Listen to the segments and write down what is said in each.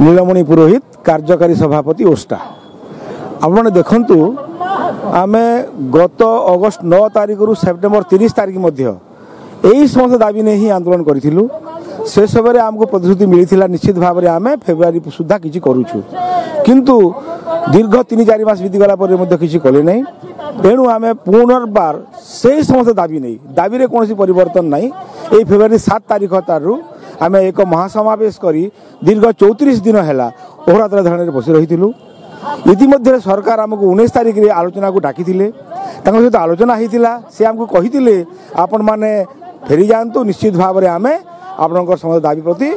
नीलमणि पुरोहित कार्यकारी सभापति ओस्टा। आपण देखंतु आमे गत अगस्ट 9 तारिख रु सेप्टेम्बर 30 तारिख मध्य यही समस्त दाबी ने ही आंदोलन करूँ। से समय आमको प्रतिश्रुति मिलता निश्चित भाव में आम फेब्रुआरी सुधा किसी करूँ किंतु दीर्घ 3-4 मास बीतीगला किसी कले ना। तेणु आम पुनर्बार से ही समस्त दाबी नहीं दाबी कौन परिवर्तन ना। ये फेब्रुआरी 7 तारिख तारू आम एक महासमावेश करी दीर्घ 34 दिन है ओहरात्र धरणे बसी रही थी। इतिमध्य सरकार आमको 19 तारिख आलोचना को डाकी सहित आलोचना होता। सी आमको कही आपण मैंने फेरी जातु निश्चित भाव में आम आपण समस्त दाबी प्रति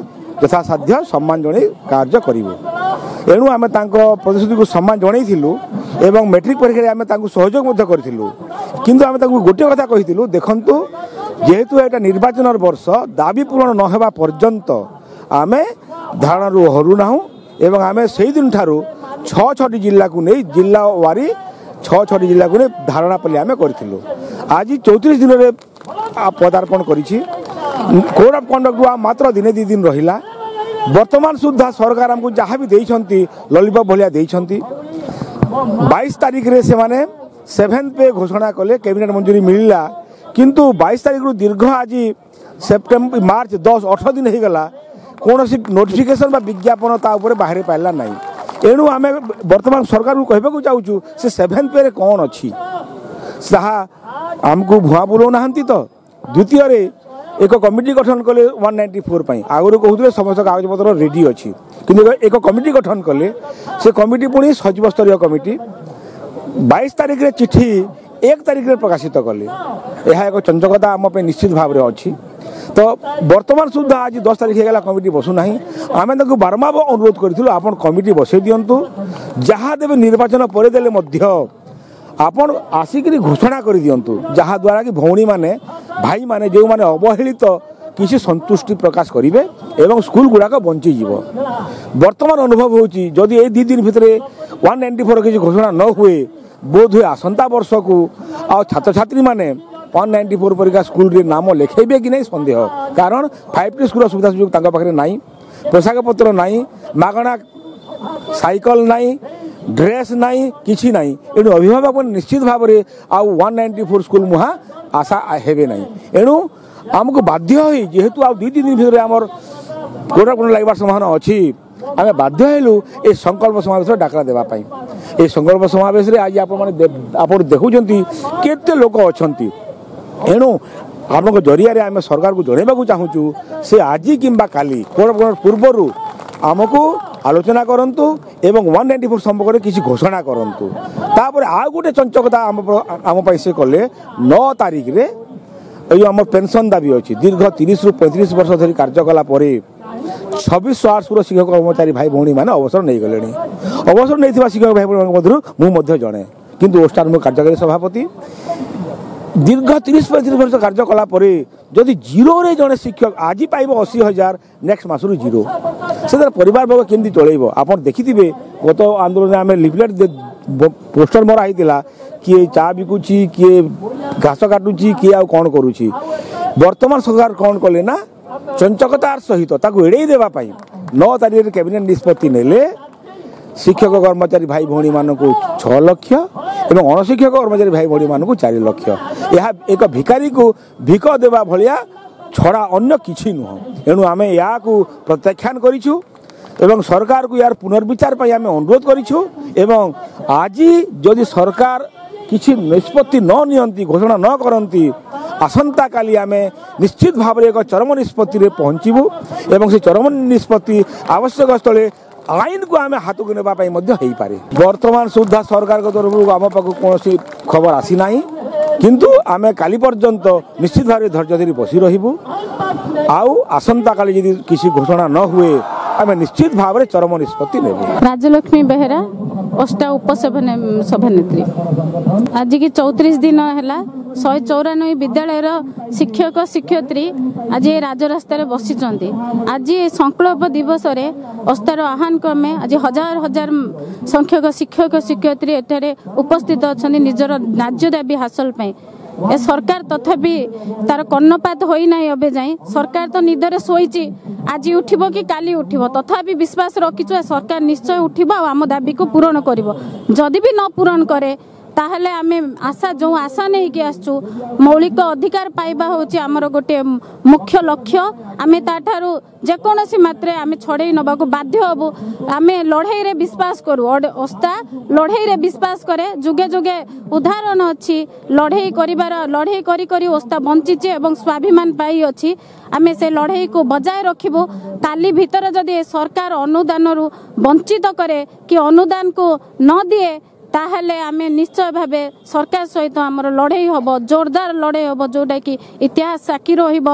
यथासाध्य सम्मान जन कार्य करूँ। एणु आम प्रतिश्रुति को सम्मान जनईलु एवं मेट्रिक परीक्षा आम सहयोग करूँ किंतु आम गोटे कथा कही देखु जेहेतु एटा निर्वाचन वर्ष दाबी पूरण ना पर्यंत आम धारणु हरू ना एवं आम से दिन ठारू 6-6 जिला को नहीं जिला वारी 6-6 जिला को नहीं धारणा पल्ली आम करूँ। आज 34 दिन पदार्पण करी कोड ऑफ कंडक्ट मात्र दिने 2 दिन रहिला। वर्तमान सुधा सरकार आमको जहाँ भी देइछंती लॉलीपॉप भलिया देइछंती। 22 तारिख रे से माने 7th पे घोषणा कले कैबिनेट मंजूरी मिलला किंतु 22 तारिख रु दीर्घ आज सेप्टेम्बर मार्च 10-18 दिन हो गला कौन सी नोटिफिकेशन बा विज्ञापन ता ऊपर बाहर पाइला नहीं। एणु आम वर्तमान सरकार को कहबाक चाहूँ से 7th पे कौन अच्छी आमको भुआ बुलाऊ ना। तो द्वितीय एक कमिटी गठन कले 194 आगुरी कहते समस्त कागज पत्र रेडी अच्छी किंतु एक कमिटी गठन कले से कमिटी पुणी सचिव स्तर कमिटी 22 तारिख चिठी 1 तारिख प्रकाशित कले। यह एक चंचकता आमपे निश्चित भाव में अच्छी। तो बर्तमान सुधा आज 10 तारिख होगा कमिटी बसुना। आम बारंबार अनुरोध करूँ आप कमिटी बसई दिंतु जहाँ देवे निर्वाचन पर देले आपण आसिक घोषणा कर दिंतु जहाद्वारा कि भौणी माने भाई माने जो माने अवहेलित तो किसी संतुष्टि प्रकाश करेंगे एवं स्कूल गुड़ाक बंचीज। बर्तमान अनुभव होची जदि ए 2 दिन भितर 194 किसी घोषणा न हुए बोध हुए आसंता वर्ष को आ छात्र छात्री माने 194 परिका स्कूल रे नाम लिखेबे कि नहीं सन्देह। कारण 5T स्कूल सुविधा सुजोग तांका पाखरे नाई पोशाक पत्र नाई मागणा साइकल नाई ड्रेस नाई किसी नाई। एणु अभिभावक निश्चित भाव में आउ 194 स्कूल मुहा आशा हेबे नाई। एणु आमको बाध्य होई जेहेतु आउ 2-3 दिन भितर आमर कोड़ा कोड़ा लागबार संभावना अच्छी आम बाध्य हेलु ए संकल्प समावेश डाकरा देवाई। ए संकल्प समावेश आज आप देखुंत केते लोक अछंती। एणु आपन जरिया आम सरकार को जणेबाकू चाहूँ से आज किंबा काली पूर्वरु आमको आलोचना करंतु एवं 194 संपर्क किसी घोषणा करंतु। तापर आ गोटे चंचकता आम से कले 9 तारिख रे यो आम पेंशन दाबी अच्छी दीर्घ 30-35 वर्ष धरी कार्य कला 2608 शिक्षक कर्मचारी भाई भौणी मैंने अवसर नहीं गले। अवसर नहीं शिक्षक भाई भौणी मधुर मुझे जड़े किंतु ओस्टार मो कार्यकारी सभापति दीर्घ 30-35 वर्ष कार्य कला जदि जीरो रे जड़े शिक्षक आज पाइब 80,000 नेक्स्ट मस जीरो से परिवार वर्ग केमती चलो। आप देखि गत आंदोलन में आम लिफलेट पोस्टर मरा होता किए चा बिकुची किए घास काटुची किए आण करुच्ची। बर्तमान सरकार कौन कले ना चंचकतार सहित ताकू एड़े देवाई 9 तारिख कैबिनेट निष्पत्ति नेले शिक्षक कर्मचारी भाई भौणी मानक 6 लाख एवं अणशिक्षक कर्मचारी भाई भौणी मानक 4 लाख। यह एक भिकारी को भिक देवा भलिया छड़ा अन्य किछि नुह। एणु आम या प्रत्याख्यान करिछु एवं सरकार को यार पुनर्विचार पर आम अनुरोध करिछु। एवं आज जदि सरकार किछि निष्पत्ति न नियंती घोषणा न करती आसंता काली आम निश्चित भाव में एक चरम निष्पत्ति रे पहुँचबू एवं से चरम निष्पत्ति आवश्यक स्थले आईन को आम हाथ को नेबा पई मध्य होई पारे। वर्तमान सुधा सरकार तरफ आम पाक कौन खबर आसी ना किंतु आम काली पर्यंत निश्चित भाव में धैर्य धरी बसी रहबू। आउ आसंता काली यदि किसी घोषणा न हुए आम निश्चित भाव में चरम निष्पत्ति नेबू। राजलक्ष्मी बेहरा ओस्टा सभानेत्री। आज की 34 दिन है 194 विद्यालय शिक्षक शिक्षयित्री आज राजरास्त बसिंट। आज संकल्प दिवस ओस्टार आह्वान क्रमे आज हजार हजार संख्यक शिक्षक शिक्षयित्री एठार उपस्थित अच्छा निजर न्याज्य दाबी हासिल ए सरकार तथापि तार कर्णपात होई नाही अबे जाई। सरकार तो निदरे सोईची, आज उठिबो कि काली उठिबो, तथापि विश्वास रखिछु सरकार निश्चय उठिबो आम दाबी को पूरण करिबो। जदि भी न पूरण करे ताहले आमे आशा जो आशा नहीं कि आसु मौलिक अधिकार पाइबा होची आमर गोटे मुख्य लक्ष्य। आमे ताठारु जेकोसी मात्रे आमे छड़े नबा को बाध्य हबु। आमे लड़ाई रे विश्वास करू, ओस्ता लड़ाई रे विश्वास करे। जुगे जुगे उदाहरण अच्छी लड़ाई करिवार, लड़ाई करी करी ओस्ता बंचीचे एवं स्वाभिमान पाई अछि। आमे से लड़ाई को बजाय रखिबो। ताली भीतर जदि सरकार अनुदान रु वंचित करे कि अनुदान को न दिए ताहले आमे निश्चय भावे सरकार सहित आमर लड़ाई हम जोरदार लड़ाई हम, जोटा कि इतिहास साक्षी रहिबो।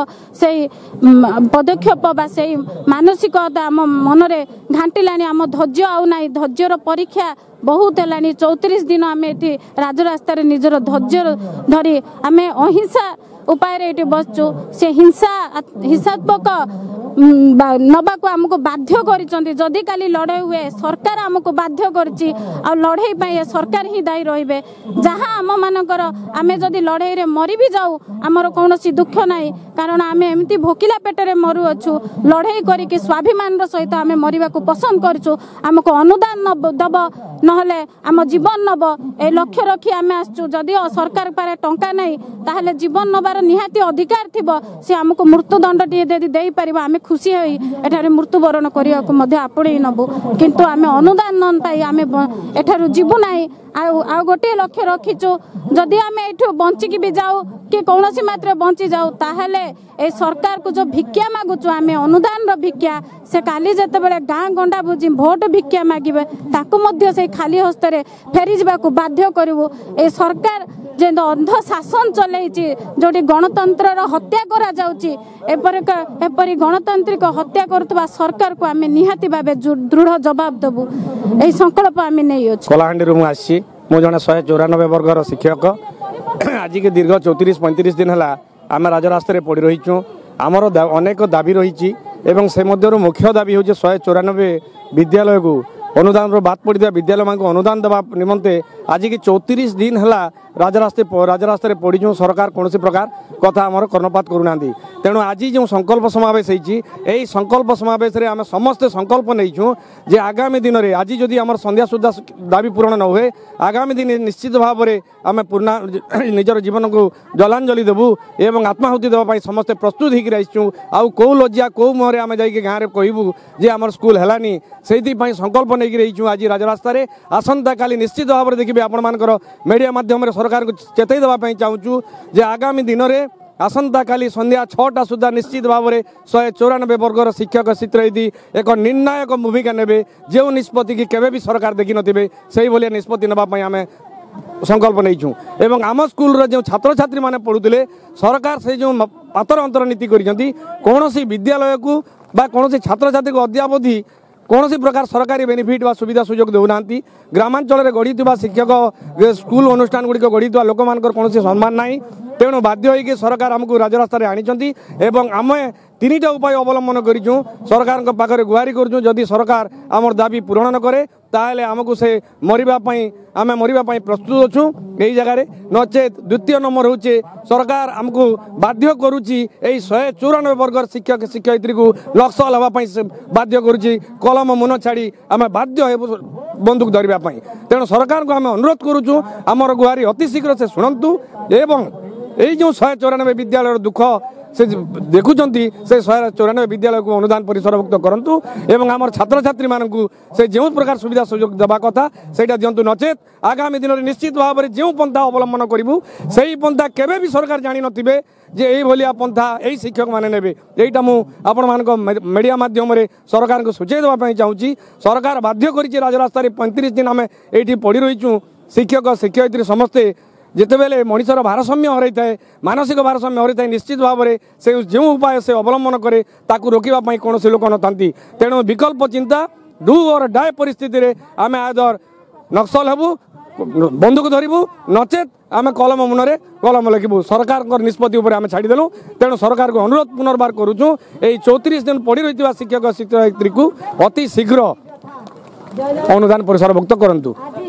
पदक्षेप बा सेई मानसिकता आम मन रे घांटिलानी, आम धैर्य आउ नाही। धैर्यर परीक्षा बहुत है। 34 दिन आम ये राजरास्त निजर धैर्य धरी आम अहिंसा उपाय बसचु। से हिंसा हिंसात्मक नवाक आमको बाध्य करी। काली लड़ाई हुए सरकार आमको बाध्य करी, लड़ाई पर सरकार ही दायी रे। जहाँ आम मानकर आम जदि लड़ाई रे मरी भी जाऊ आमर कौन दुख ना, कारण आम एमती भोकिला पेटर मरु अच्छु। लड़ाई करके स्वाभिमान सहित आम मरवा पसंद करूँ। आमको अनुदान दब नहले आम जीवन नब, ए लक्ष्य रखी आम आसचु। जदि सरकार पारे टंका नहीं ताहले जीवन नबार निहाती अधिकार थिबो। से आमको मृत्युदंड टी दे पारिबा, आम खुशी होई एठारे मृत्युवरण करिया को मध्य आपणे नबो। किंतु आम अनुदान न पाई आम एठारु जीवु नाही। आ गोटे लक्ष्य रखीचु, जदि आम एठु बंचिकी भी जाऊ कि कौनसी मात्रे बंची जाऊ ताहले ए सरकार को जो भिक्षा मागुचु आम अनुदान रो भिक्षा, से काली जेतेबेले गाँ गंडा बुझी भोट भिक्षा मागिबे ताकू मध्य से खाली हस्तरे फेरी जावाकू बाध्य करिवो। ए सरकार जे अंध शासन चलेछि, जोटी गणतंत्र रो हत्या करा जाउछि, एपरि गणतांत्रिक हत्या करुवा सरकार को आम निहाती भाबे दृढ़ जवाब देबू। ए संकल्प आम नै अछि। कलाहांडी रु आसी मो जने 194 वर्गर शिक्षक। आज के दीर्घ 34-35 दिन है आम राजरास्त पड़ रही। आमर अनेक दाबी रही, से मध्य मुख्य दाबी हूँ 194 विद्यालय को अनुदान बात पड़ा। विद्यालय मानक अनुदान देवा निमंते आज की 34 दिन है राजरास्त पड़ी। सरकार कौन प्रकार कथा आमर कर्णपात करूना। तेणु आज जो संकल्प समावेश होई, संकल्प समावेश आम समस्ते संकल्प नहींचूँ जे आगामी दिन में आज जदि आम संध्या सुधा दाबी पूरण न हुए, आगामी दिन निश्चित भाव में आम पूर्णा निजर जीवन को जलांजलि देवु एवं आत्माहुति देवाई समस्ते प्रस्तुत होकर आउ कौ लज्जा कौ मुहरे आम जाइए गाँव में कहूँ जे आम स्कूल हैलानी। से संकल्प नहीं रही आज राजरास्त। आसंता काली निश्चित भाव में देखिए आपण मानकर मीडिया मध्यम सरकार को चेतई देवाई चाहूँ जे आगामी दिन में आसंता काली संध्या 6टा सुधा निश्चित भाव में 194 वर्गर शिक्षक शिक्षयित्री एक निर्णायक भूमिका ने। जो निष्पत्ति की केवे भी सरकार देखी नथिबे सही भलिया निष्पत्ति नबापाई आम संकल्प नहींचूँ। एवं आम स्कूल जो छात्र छात्री मैंने पढ़ुते सरकार से जो पातर अंतर नीति करोसी विद्यालय को बा कौन छात्र छात्री को अद्यावधि कौन प्रकार सरकारी बेनिफिट व सुविधा सुजोग देना। ग्रामांचल में गढ़ी शिक्षक स्कूल अनुष्ठान गुड़िक गढ़ी लोक मान कौन सम्मान ना। तेणु बाध्य होकर सरकार आमको राजरास्त आनी एवं आम 3टा उपाय अवलम्बन करूँ। सरकार के पाखे गुहारि करूँ जदि सरकार आमर दाबी पूरण न करे ताहले आमको से मरवाई प्रस्तुत अच्छू यही जगार। नचेत द्वितीय नंबर होचे सरकार आमको बाध्य करुच्ची 194 वर्गर शिक्षक शिक्षयित्री को नक्सल होगापाई बाध्य करुच्ची। कलम मुन छाड़ी आम बाध्य बंदूक धरवाई। तेणु सरकार को आम अनुरोध करुचु आमर गुहारि अति शीघ्र से शुणतु एवं यही जो 194 विद्यालय दुख से देखुं से 194 विद्यालय को अनुदान परिसरभुक्त करूँ एवं आम छात्र छात्री मानक से जो प्रकार सुविधा सुजोग देवा कथा सेटा दिंतु। नचेत आगामी दिन में निश्चित भाव में जो पंथा अवलम्बन करूँ से ही पंथा केवे भी सरकार जानी नथिबे जे यही भलिया पंथा यही शिक्षक माने नेबे। एटा मु आपण मानको मीडिया माध्यम रे सरकार को सूचना देवाई चाहूँगी। सरकार बाध्य करिछि राजरास्त 35 दिन आम ये पड़ी रहीचूँ। शिक्षक शिक्षयित्री समस्ते जितेबेले मनिषर भारसाम्य हर थाए मानसिक भारसाम्य हर थाए निश्चित भाव में से जो उपाय से अवलम्बन करे ताकू रोकवाई कौन लोक ना। तेणु विकल्प चिंता डू और डाय परिस्थिति रे आम आदर नक्सल हेबू बंदूक धरबू नचेत आम कलम मुनरे कलम लिखबू। सरकार को निष्पत्ति उपर आम छाड़देलु। तेणु सरकार को अनुरोध पुनर्बार करूचु 34 दिन पड़ी रही शिक्षक शिक्षयित्री को अति शीघ्र अनुदान परिसरभुक्त करूँ।